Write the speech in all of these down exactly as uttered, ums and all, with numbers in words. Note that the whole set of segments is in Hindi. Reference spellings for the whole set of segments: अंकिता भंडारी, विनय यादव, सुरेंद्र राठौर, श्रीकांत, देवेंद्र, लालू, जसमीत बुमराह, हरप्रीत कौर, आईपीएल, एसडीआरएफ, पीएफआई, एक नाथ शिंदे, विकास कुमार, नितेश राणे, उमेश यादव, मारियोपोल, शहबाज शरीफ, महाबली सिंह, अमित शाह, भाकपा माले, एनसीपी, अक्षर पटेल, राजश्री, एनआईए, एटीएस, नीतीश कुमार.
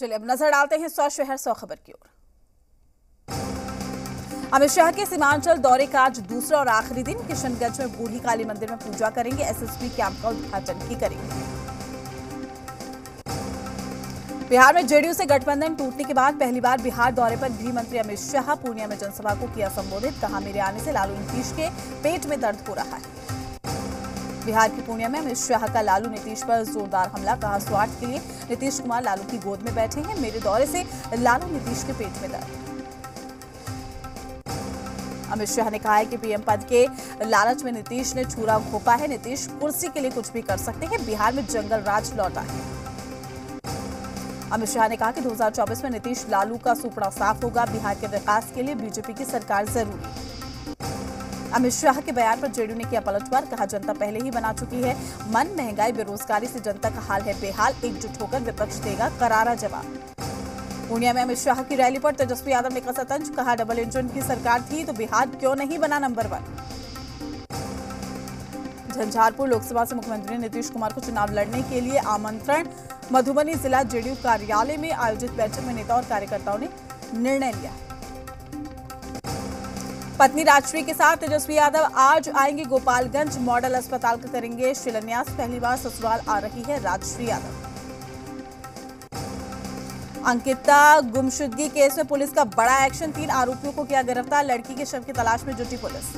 चलिए अब नजर डालते हैं सौ शहर सौ खबर की ओर। अमित शाह के सीमांचल दौरे का आज दूसरा और आखिरी दिन। किशनगंज में बूढ़ी काली मंदिर में पूजा करेंगे, एसएसबी कैंप का उद्घाटन भी करेंगे। बिहार में जेडीयू से गठबंधन टूटने के बाद पहली बार बिहार दौरे पर गृह मंत्री अमित शाह पूर्णिया में जनसभा को किया संबोधित। कहा, मेरे आने से लालू नीतीश के पेट में दर्द हो रहा है। बिहार के पूर्णिया में अमित शाह का लालू नीतीश पर जोरदार हमला। कहा, स्वार्थ के लिए नीतीश कुमार लालू की गोद में बैठे हैं। मेरे दौरे से लालू नीतीश के पेट में दर्द। अमित शाह ने कहा है कि पीएम पद के लालच में नीतीश ने छुरा घोंपा है। नीतीश कुर्सी के लिए कुछ भी कर सकते हैं। बिहार में जंगल राज लौटा है। अमित शाह ने कहा कि दो हज़ार चौबीस में नीतीश लालू का सुपड़ा साफ होगा। बिहार के विकास के लिए बीजेपी की सरकार जरूरी। अमित शाह के बयान पर जेडीयू ने किया पलटवार। कहा, जनता पहले ही बना चुकी है मन। महंगाई बेरोजगारी से जनता का हाल है बेहाल। एकजुट होकर विपक्ष देगा करारा जवाब। पूर्णिया में अमित शाह की रैली पर तेजस्वी यादव ने कसा तंज। कहा, डबल इंजन की सरकार थी तो बिहार क्यों नहीं बना नंबर वन। झंझारपुर लोकसभा से मुख्यमंत्री ने नीतीश कुमार को चुनाव लड़ने के लिए आमंत्रण। मधुबनी जिला जेडीयू कार्यालय में आयोजित बैठक में नेता और कार्यकर्ताओं ने निर्णय लिया। पत्नी राजश्री के साथ तेजस्वी यादव आज आएंगे गोपालगंज। मॉडल अस्पताल का करेंगे शिलान्यास। पहली बार ससुराल आ रही है राजश्री यादव। अंकिता गुमशुदगी केस में पुलिस का बड़ा एक्शन। तीन आरोपियों को किया गिरफ्तार। लड़की के शव की तलाश में जुटी police.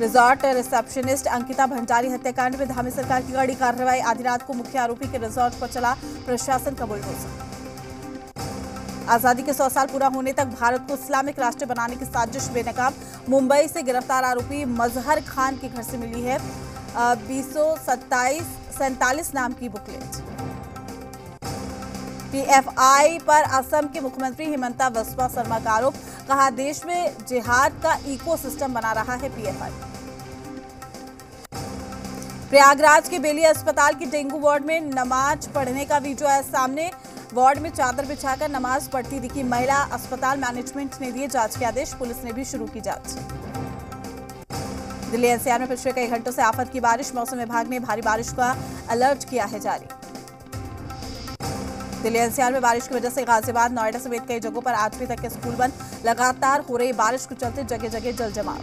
Resort receptionist अंकिता भंडारी हत्याकांड में धामी सरकार की कड़ी कार्रवाई। आधी रात को मुख्य आरोपी के रिजॉर्ट पर चला प्रशासन का बुलडोजर। आजादी के सौ साल पूरा होने तक भारत को इस्लामिक राष्ट्र बनाने की साजिश बेनकाम। मुंबई से गिरफ्तार आरोपी मजहर खान के घर से मिली है बीसो सत्ताईस सैंतालीस नाम की बुकलेट। पीएफआई पर असम के मुख्यमंत्री हिमंता बिस्वा शर्मा का आरोप। कहा, देश में जिहाद का इकोसिस्टम बना रहा है पीएफआई। प्रयागराज के बेली अस्पताल की डेंगू वार्ड में नमाज पढ़ने का वीडियो आया सामने। वार्ड में चादर बिछाकर नमाज पढ़ती दिखी महिला। अस्पताल मैनेजमेंट ने दिए जांच के आदेश। पुलिस ने भी शुरू की जांच। दिल्ली एनसीआर में पिछले कई घंटों से आफत की बारिश। मौसम विभाग ने भारी बारिश का अलर्ट किया है जारी। दिल्ली एनसीआर में बारिश की वजह से गाजियाबाद नोएडा समेत कई जगहों पर आठवीं तक के स्कूल बंद। लगातार हो रही बारिश के चलते जगह जगह जल जमाव।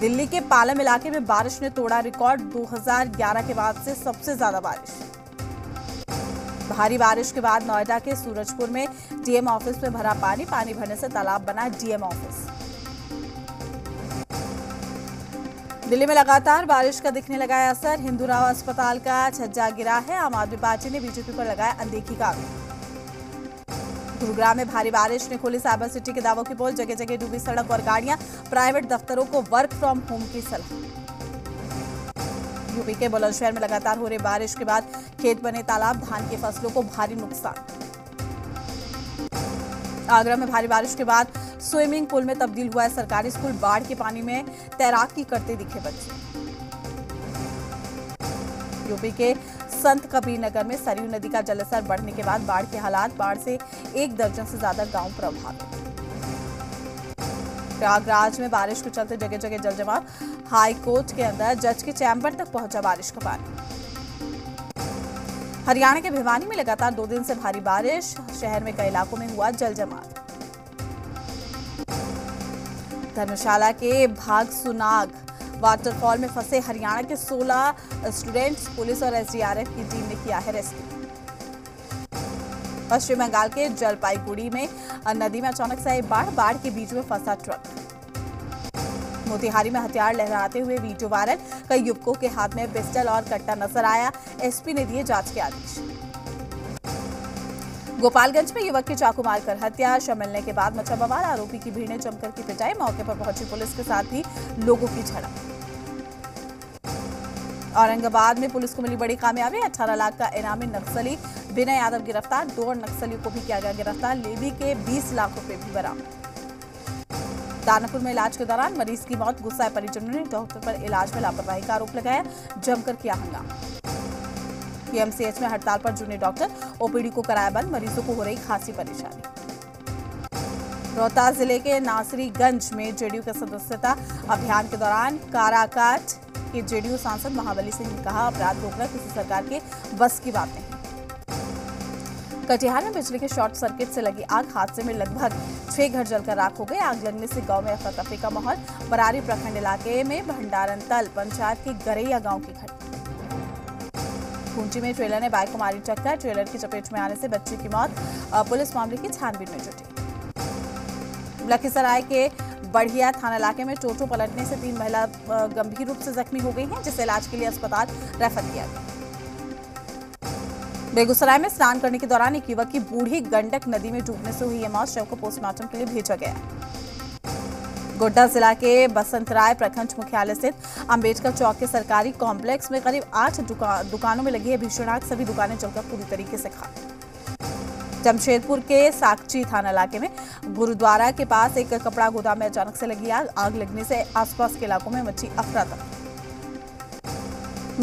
दिल्ली के पालम इलाके में बारिश ने तोड़ा रिकॉर्ड। दो हज़ार ग्यारह के बाद से सबसे ज्यादा बारिश। भारी बारिश के बाद नोएडा के सूरजपुर में डीएम ऑफिस में भरा पानी। पानी भरने से तालाब बना डीएम ऑफिस। दिल्ली में लगातार बारिश का दिखने लगा है असर। हिंदूराव अस्पताल का छज्जा गिरा है। आम आदमी पार्टी ने बीजेपी पर लगाया अनदेखी का आरोप। गुरुग्राम में भारी बारिश ने खोली साइबर सिटी के दावों की पोल। जगह जगह डूबी सड़क और गाड़ियां। प्राइवेट दफ्तरों को वर्क फ्रॉम होम की सलाह। यूपी के बुलंदशहर में लगातार हो रही बारिश के बाद खेत बने तालाब। धान की फसलों को भारी नुकसान। आगरा में भारी बारिश के बाद स्विमिंग पूल में तब्दील हुआ है सरकारी स्कूल। बाढ़ के पानी में तैराकी करते दिखे बच्चे। यूपी के संत कबीर नगर में सरयू नदी का जलस्तर बढ़ने के बाद बाढ़ के हालात। बाढ़ से एक दर्जन से ज्यादा गांव प्रभावित। प्रयागराज में बारिश के चलते जगह जगह जल जमाव। हाई कोर्ट के अंदर जज के चैंबर तक पहुंचा बारिश का पानी। हरियाणा के भिवानी में लगातार दो दिन से भारी बारिश। शहर में कई इलाकों में हुआ जल जमाव। धर्मशाला के भागसुनाग वाटरफॉल में फंसे हरियाणा के सोलह स्टूडेंट्स। पुलिस और एसडीआरएफ की टीम ने किया है रेस्क्यू। पश्चिम बंगाल के जलपाईगुड़ी में नदी में अचानक से आई बाढ़। बाढ़ के बीच में फंसा ट्रक। मोतिहारी में हथियार लहराते हुए वीडियो वायरल। कई युवकों के हाथ में पिस्टल और कट्टा नजर आया। एसपी ने दिए जांच के आदेश। गोपालगंज में युवक की चाकू मारकर हत्या। शव मिलने के बाद मचा बवाल। आरोपी की भीड़ ने जमकर की पिटाई। मौके पर पहुंची पुलिस के साथ ही लोगों की झड़प। औरंगाबाद में पुलिस को मिली बड़ी कामयाबी। अठारह लाख का इनामी नक्सली विनय यादव गिरफ्तार। दो और नक्सलियों को भी किया गया गिरफ्तार। लेवी के बीस लाख रुपए भी बरामद। दानापुर में इलाज के दौरान मरीज की मौत। गुस्साए परिजनों ने डॉक्टर पर इलाज में लापरवाही का आरोप लगाया। जमकर किया हंगामा। पीएमसीएच में हड़ताल पर जुड़े डॉक्टर। ओपीडी को कराया बंद। मरीजों को हो रही खासी परेशानी। रोहतास जिले के नासरीगंज में जेडीयू के सदस्यता अभियान के दौरान काराकाट के जेडीयू सांसद महाबली सिंह ने कहा, अपराध रोकना किसी सरकार के बस की बात नहीं। कटिहार में बिजली के शॉर्ट सर्किट से लगी आग, हादसे में लगभग छह घर जलकर राख हो गए। आग लगने से गांव में अफरा तफरी का माहौल। बरारी प्रखंड इलाके में भंडारन तल पंचायत के गरैया गांव की घटना। खूंटी में ट्रेलर ने बाइक को मारी टक्कर, ट्रेलर की चपेट में आने से बच्ची की मौत। पुलिस मामले की छानबीन में जुटी। लखीसराय के बढ़िया थाना इलाके में टोटो पलटने से तीन महिला गंभीर रूप से जख्मी हो गई हैं, जिसे इलाज के लिए अस्पताल रेफर किया गया। बेगूसराय में स्नान करने के दौरान एक युवक की बूढ़ी गंडक नदी में डूबने से हुई है मौत। शव को पोस्टमार्टम के लिए भेजा गया। गोड्डा जिला के बसंतराय प्रखंड मुख्यालय स्थित अंबेडकर चौक के सरकारी कॉम्प्लेक्स में करीब आठ दुका, दुकानों में लगी है भीषण आग। सभी दुकानें जलकर पूरी तरीके से खाक। जमशेदपुर के साकची थाना इलाके में गुरुद्वारा के पास एक कपड़ा गोदाम में अचानक से लगी आग। आग लगने से आसपास के इलाकों में मची अफरा तफरी।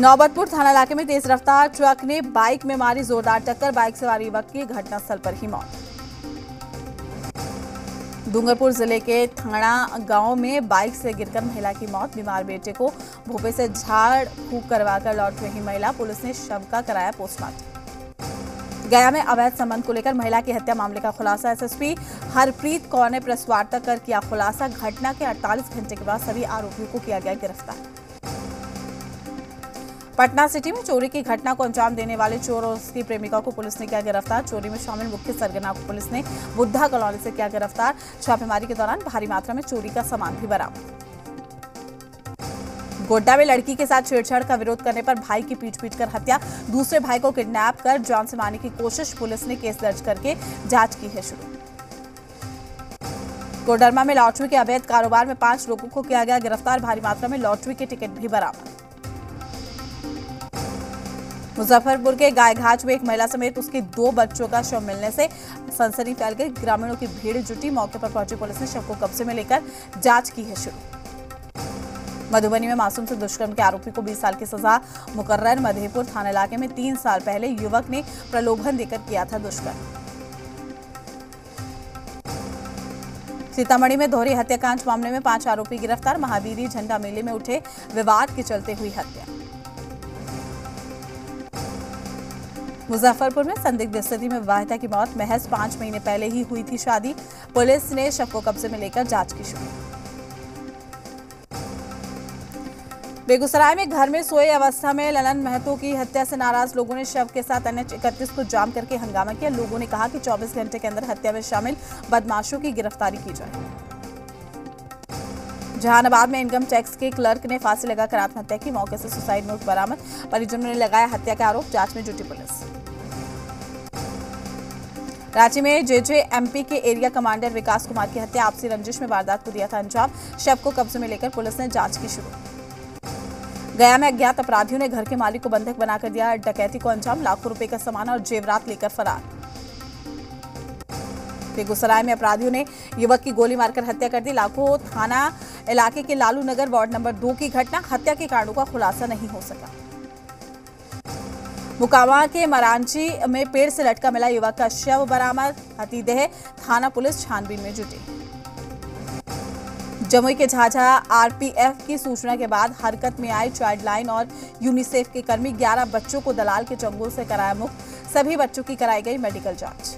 नौबतपुर थाना इलाके में तेज रफ्तार ट्रक ने बाइक में मारी जोरदार टक्कर, बाइक सवार युवक की घटनास्थल पर ही मौत। डूंगरपुर जिले के थाना गांव में बाइक से गिरकर महिला की मौत। बीमार बेटे को भूपे से झाड़ फूंक करवाकर लौट रही महिला, पुलिस ने शव का कराया पोस्टमार्टम। गया में अवैध संबंध को लेकर महिला की हत्या मामले का खुलासा। एसएसपी हरप्रीत कौर ने प्रेस वार्ता कर किया खुलासा। घटना के अड़तालीस घंटे के बाद सभी आरोपियों को किया गया गिरफ्तार। पटना सिटी में चोरी की घटना को अंजाम देने वाले चोर और उसकी प्रेमिका को पुलिस ने किया गिरफ्तार। चोरी में शामिल मुख्य सरगना को पुलिस ने बुद्धा कॉलोनी से किया गिरफ्तार। छापेमारी के दौरान भारी मात्रा में चोरी का सामान भी बरामद। गोड्डा में लड़की के साथ छेड़छाड़ का विरोध करने पर भाई की पीट पीट कर हत्या, दूसरे भाई को किडनैप कर जान से मारने की कोशिश। पुलिस ने केस दर्ज करके जांच की है शुरू। कोडरमा में लॉटरी के अवैध कारोबार में पांच लोगों को किया गया गिरफ्तार। भारी मात्रा में लॉटरी के टिकट भी बरामद। मुजफ्फरपुर के गायघाट में एक महिला समेत उसके दो बच्चों का शव मिलने से सनसनी फैल गई। ग्रामीणों की भीड़ जुटी। मौके पर पहुंची पुलिस ने शव को कब्जे में लेकर जांच की है शुरू। मधुबनी में मासूम से दुष्कर्म के आरोपी को बीस साल की सजा मुकर्रर। मधेपुर थाना इलाके में तीन साल पहले युवक ने प्रलोभन देकर किया था दुष्कर्म। सीतामढ़ी में दोहरे हत्याकांड मामले में पांच आरोपी गिरफ्तार। महावीर झंडा मेले में उठे विवाद के चलते हुई हत्या। मुजफ्फरपुर में संदिग्ध स्थिति में विवाहिता की मौत, महज पांच महीने पहले ही हुई थी शादी। पुलिस ने शव को कब्जे में लेकर जांच की शुरू। बेगूसराय में घर में सोए अवस्था में ललन महतो की हत्या से नाराज लोगों ने शव के साथ अन्य इकतीस को जाम करके हंगामा किया। लोगों ने कहा कि चौबीस घंटे के अंदर हत्या में शामिल बदमाशों की गिरफ्तारी की जाए। जहानाबाद में इनकम टैक्स के क्लर्क ने फांसी लगाकर आत्महत्या की, मौके से सुसाइड नोट बरामद। परिजनों ने लगाया हत्या का आरोप, जांच में जुटी पुलिस। रांची में जेजेएमपी के एरिया कमांडर विकास कुमार की हत्या आपसी रंजिश में वारदात को दिया था अंजाम। शव को कब्जे में लेकर पुलिस ने जांच की शुरू। गया में अज्ञात अपराधियों ने घर के मालिक को बंधक बनाकर दिया डकैती को अंजाम। लाखों रुपए का सामान और जेवरात लेकर फरार। बेगूसराय में अपराधियों ने युवक की गोली मारकर हत्या कर दी। लाखों थाना इलाके के लालू नगर वार्ड नंबर दो की घटना। हत्या के कारणों का खुलासा नहीं हो सका। मुकामा के मरांची में पेड़ से लटका मिला युवक का शव बरामद। हतीदेह थाना पुलिस छानबीन में जुटी। जमुई के झाझा आरपीएफ की सूचना के बाद हरकत में आई चाइल्ड लाइन और यूनिसेफ के कर्मी। ग्यारह बच्चों को दलाल के चंगुल से कराया मुक्त। सभी बच्चों की कराई गई मेडिकल जांच।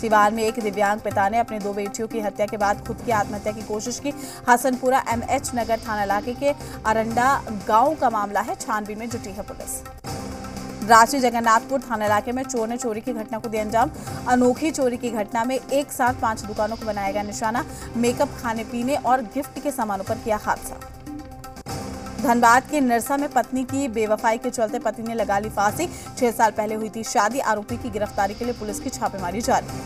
सिवान में एक दिव्यांग पिता ने अपने दो बेटियों की हत्या के बाद खुद की आत्महत्या की कोशिश की। हसनपुरा एमएच नगर थाना इलाके के अरंडा गांव का मामला है, छानबीन में जुटी है पुलिस। रांची जगन्नाथपुर थाना इलाके में चोर ने चोरी की घटना को दिया अंजाम। अनोखी चोरी की घटना में एक साथ पांच दुकानों को बनाया गया निशाना। मेकअप, खाने पीने और गिफ्ट के सामानों पर किया हादसा। धनबाद के नरसा में पत्नी की बेवफाई के चलते पति ने लगा ली फांसी। छह साल पहले हुई थी शादी। आरोपी की गिरफ्तारी के लिए पुलिस की छापेमारी जारी।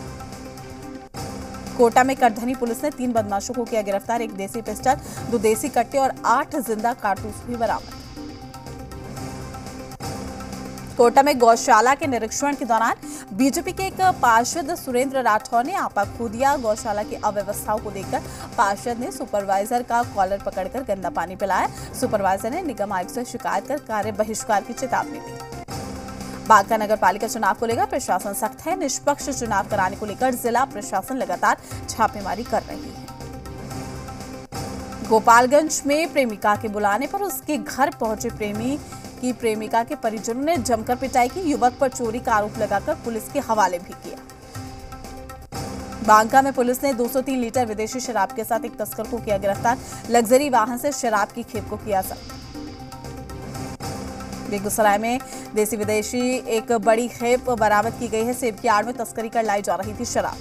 कोटा में करधनी पुलिस ने तीन बदमाशों को किया गिरफ्तार। एक देसी पिस्टल, दो देसी कट्टे और आठ जिंदा कारतूस भी बरामद। कोटा में गौशाला के निरीक्षण के दौरान बीजेपी के एक पार्षद सुरेंद्र राठौर ने आपा खो दिया। गौशाला की अव्यवस्थाओं को देखकर पार्षद ने सुपरवाइजर का कॉलर पकड़कर गंदा पानी पिलाया। सुपरवाइजर ने निगम आयुक्त से शिकायत कर कार्य बहिष्कार की चेतावनी दी। बांका नगर पालिका चुनाव को लेकर प्रशासन सख्त है। निष्पक्ष चुनाव कराने को लेकर जिला प्रशासन लगातार छापेमारी कर रही है। गोपालगंज में प्रेमिका के बुलाने पर उसके घर पहुंचे प्रेमी की प्रेमिका के परिजनों ने जमकर पिटाई की। युवक पर चोरी का आरोप लगाकर पुलिस के हवाले भी किया। बांका में पुलिस ने दो सौ तीन लीटर विदेशी शराब के साथ एक तस्कर को किया गिरफ्तार। लग्जरी वाहन से शराब की खेप को किया जब्त। बेगूसराय में देसी विदेशी एक बड़ी खेप बरामद की गई है। सेब की आड़ में तस्करी कर लाई जा रही थी शराब।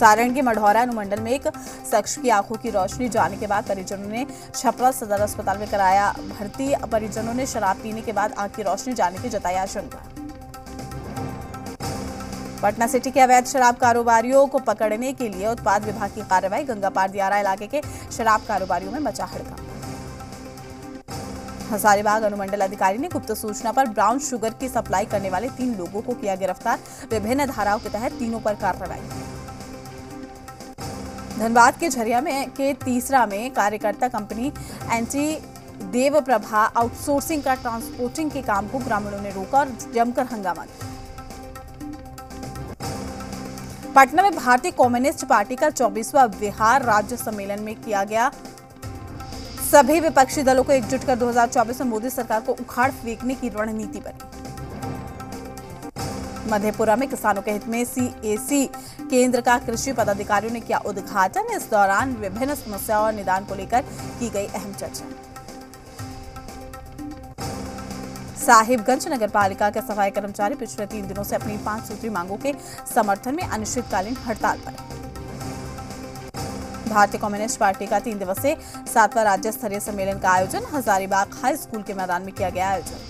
सारण के मढ़ौरा अनुमंडल में एक शख्स की आंखों की रोशनी जाने के बाद परिजनों ने छपरा सदर अस्पताल में कराया भर्ती। परिजनों ने शराब पीने के बाद आंख की रोशनी जाने की जताई आशंका। पटना सिटी के अवैध शराब कारोबारियों को पकड़ने के लिए उत्पाद विभाग की कार्रवाई। गंगापार दियारा इलाके के शराब कारोबारियों में मचा हड़कंप। हजारीबाग अनुमंडल अधिकारी ने गुप्त सूचना पर ब्राउन शुगर की सप्लाई करने वाले तीन लोगों को किया गिरफ्तार। विभिन्न धाराओं के तहत तीनों पर कार्रवाई। धनबाद के झरिया में के तीसरा में कार्यकर्ता कंपनी एंटी देवप्रभा आउटसोर्सिंग का ट्रांसपोर्टिंग के काम को ग्रामीणों ने रोका और जमकर हंगामा किया। पटना में भारतीय कम्युनिस्ट पार्टी का चौबीसवां बिहार राज्य सम्मेलन में किया गया। सभी विपक्षी दलों को एकजुट कर दो हज़ार चौबीस में मोदी सरकार को उखाड़ फेंकने की रणनीति बनी। मधेपुरा में किसानों के हित में सीएसी केंद्र का कृषि पदाधिकारियों ने किया उद्घाटन। इस दौरान विभिन्न समस्याओं और निदान को लेकर की गई अहम चर्चा। साहिबगंज नगर पालिका के सफाई कर्मचारी पिछले तीन दिनों से अपनी पांच सूत्री मांगों के समर्थन में अनिश्चितकालीन हड़ताल पर। भारतीय कम्युनिस्ट पार्टी का तीन दिवसीय सातवां राज्य स्तरीय सम्मेलन का आयोजन हजारीबाग हाई स्कूल के मैदान में किया गया। आयोजन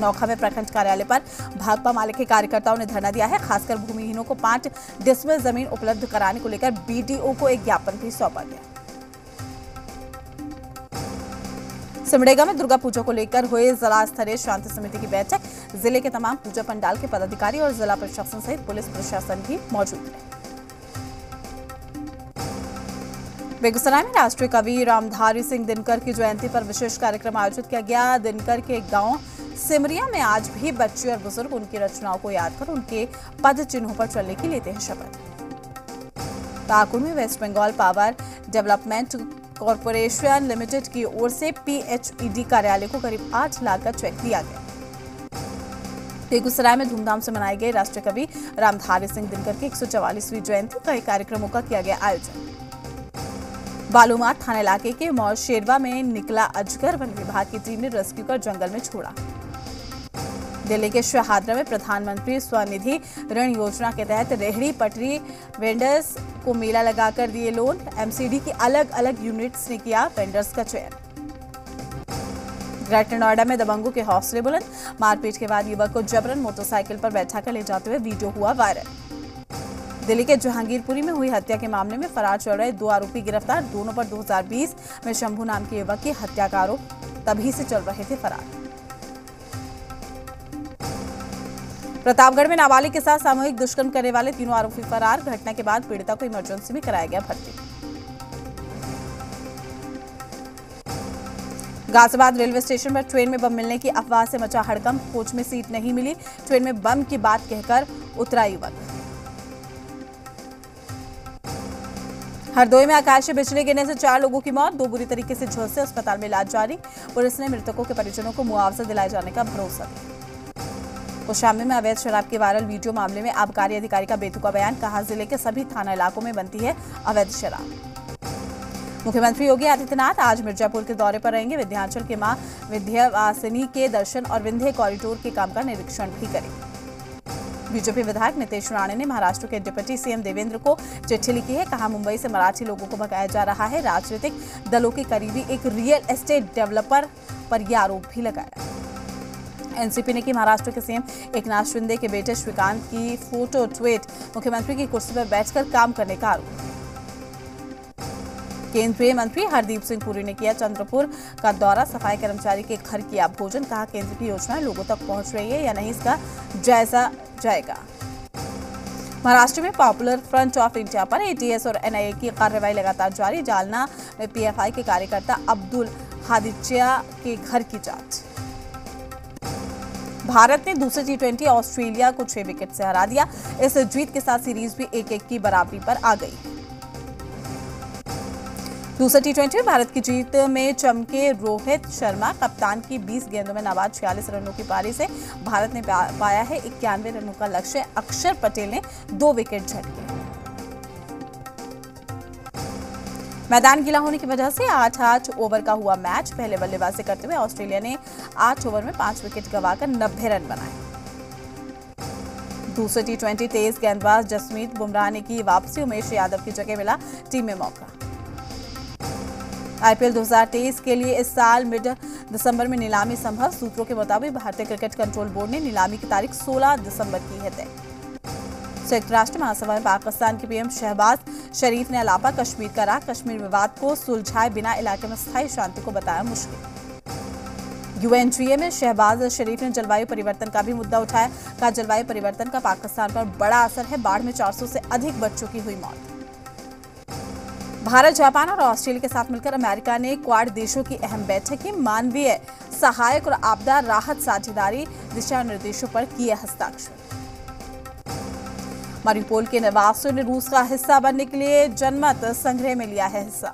नौखा में प्रखंड कार्यालय पर भाकपा माले के कार्यकर्ताओं ने धरना दिया है। खासकर भूमिहीनों को पांच डिसमिल जमीन उपलब्ध कराने को लेकर बीडीओ को एक ज्ञापन भी सौंपा गया। सिमडेगा में दुर्गा पूजा को लेकर हुए जिला स्तरीय शांति समिति की बैठक। जिले के तमाम पूजा पंडाल के पदाधिकारी और जिला प्रशासन सहित पुलिस प्रशासन भी मौजूद रहे। बेगूसराय में राष्ट्रीय कवि रामधारी सिंह दिनकर की जयंती पर विशेष कार्यक्रम आयोजित किया गया। दिनकर के गांव सिमरिया में आज भी बच्चे और बुजुर्ग उनकी रचनाओं को याद कर उनके पद चिन्हों पर चलने की लेते हैं शपथ। पाकुड़ में waste Bengal power development corporation limited की ओर से पीएचईडी कार्यालय को करीब आठ लाख का चेक दिया गया। बेगूसराय में धूमधाम से मनाए गए राष्ट्रीय कवि रामधारी सिंह दिनकर की एक सौ चवालीसवीं जयंती कई कार्यक्रमों का किया गया आयोजन। बालूमाथ थाना इलाके के मौशेरवा में निकला अजगर। वन विभाग की टीम ने रेस्क्यू कर जंगल में छोड़ा। दिल्ली के शहादरा में प्रधानमंत्री स्वनिधि ऋण योजना के तहत रेहड़ी पटरी वेंडर्स को मेला लगाकर दिए लोन। एमसीडी की अलग अलग यूनिट्स ने किया वेंडर्स का चयन। ग्रेटर नोएडा में दबंगों के हौसले बुलंद। मारपीट के बाद युवक को जबरन मोटरसाइकिल पर बैठाकर ले जाते हुए वीडियो हुआ वायरल। दिल्ली के जहांगीरपुरी में हुई हत्या के मामले में फरार चल रहे दो आरोपी गिरफ्तार। दोनों पर दो हजार बीस में शंभू नाम के युवक की हत्या का आरोप। तभी से चल रहे थे फरार। प्रतापगढ़ में नाबालिग के साथ सामूहिक दुष्कर्म करने वाले तीनों आरोपी फरार। घटना के बाद पीड़िता को इमरजेंसी में कराया गया भर्ती। गाजियाबाद रेलवे स्टेशन पर ट्रेन में बम मिलने की अफवाह से मचा हड़कंप। कोच में सीट नहीं मिली। ट्रेन में बम की बात कहकर उतरा युवक। हरदोई में आकाशीय बिजली गिरने से चार लोगों की मौत। दो बुरी तरीके से झुलसे अस्पताल में इलाज जारी। पुलिस ने मृतकों के परिजनों को मुआवजा दिलाए जाने का भरोसा दिया। कोशाम्बी में अवैध शराब के वायरल वीडियो मामले में आबकारी अधिकारी का बेतुका बयान। कहा जिले के सभी थाना इलाकों में बनती है अवैध शराब। मुख्यमंत्री योगी आदित्यनाथ आज मिर्जापुर के दौरे पर रहेंगे। विंध्याचल के मां विंध्यवासिनी के दर्शन और विंध्य कॉरिडोर के काम का निरीक्षण भी करेंगे। बीजेपी विधायक नितेश राणे ने महाराष्ट्र के डिप्टी सीएम देवेंद्र को चिट्ठी लिखी है। कहा मुंबई से मराठी लोगों को भगाया जा रहा है। राजनीतिक दलों के करीबी एक रियल एस्टेट डेवलपर पर यह आरोप भी लगाया। एनसीपी ने की महाराष्ट्र के सीएम एक नाथ शिंदे के बेटे श्रीकांत की फोटो ट्वीट। मुख्यमंत्री की कुर्सी पर बैठकर काम करने का आरोप। केंद्रीय मंत्री हरदीप सिंह पुरी ने किया चंद्रपुर का दौरा। सफाई कर्मचारी के घर किया भोजन। कहा केंद्र की योजनाएं लोगों तक पहुंच रही है या नहीं इसका जायजा जाएगा। महाराष्ट्र में पॉपुलर फ्रंट ऑफ इंडिया पर एटीएस और एनआईए की कार्रवाई लगातार जारी। जालना में पीएफआई के कार्यकर्ता अब्दुल हादिचिया के घर की जांच। भारत ने दूसरे टी ट्वेंटी ऑस्ट्रेलिया को छह विकेट से हरा दिया। इस जीत के साथ सीरीज भी एक एक की बराबरी पर आ गई। दूसरा टी ट्वेंटी में भारत की जीत में चमके रोहित शर्मा, कप्तान की बीस गेंदों में नाबाद छियालीस रनों की पारी से भारत ने पाया है इक्यानवे रनों का लक्ष्य। अक्षर पटेल ने दो विकेट झटके। मैदान गीला होने की वजह से आठ आठ ओवर का हुआ मैच। पहले बल्लेबाजी करते हुए ऑस्ट्रेलिया ने आठ ओवर में पांच विकेट गंवाकर नब्बे रन बनाए। दूसरे टी ट्वेंटी तेज गेंदबाज जसमीत बुमराह ने की वापसी, उमेश यादव की जगह मिला टीम में मौका। आईपीएल दो हज़ार तेईस के लिए इस साल मिड दिसंबर में नीलामी संभव। सूत्रों के मुताबिक भारतीय क्रिकेट कंट्रोल बोर्ड ने नीलामी की तारीख सोलह दिसंबर की है तय। संयुक्त राष्ट्र महासभा में पाकिस्तान के पीएम शहबाज शरीफ ने अलापा, कश्मीर का राह। कश्मीर विवाद को सुलझाए बिना इलाके में स्थायी शांति को बताया मुश्किल। यूएनजीए में शहबाज शरीफ ने जलवायु परिवर्तन का भी मुद्दा उठाया, कहा जलवायु परिवर्तन का पाकिस्तान पर बड़ा असर है। बाढ़ में चार सौ से अधिक बच्चों की हुई मौत। भारत, जापान और ऑस्ट्रेलिया के साथ मिलकर अमेरिका ने क्वाड देशों की अहम बैठक की। मानवीय सहायक और आपदा राहत साझेदारी दिशा निर्देशों पर किए हस्ताक्षर। मारियोपोल के निवासियों ने रूस का हिस्सा बनने के लिए जनमत संग्रह में लिया है हिस्सा।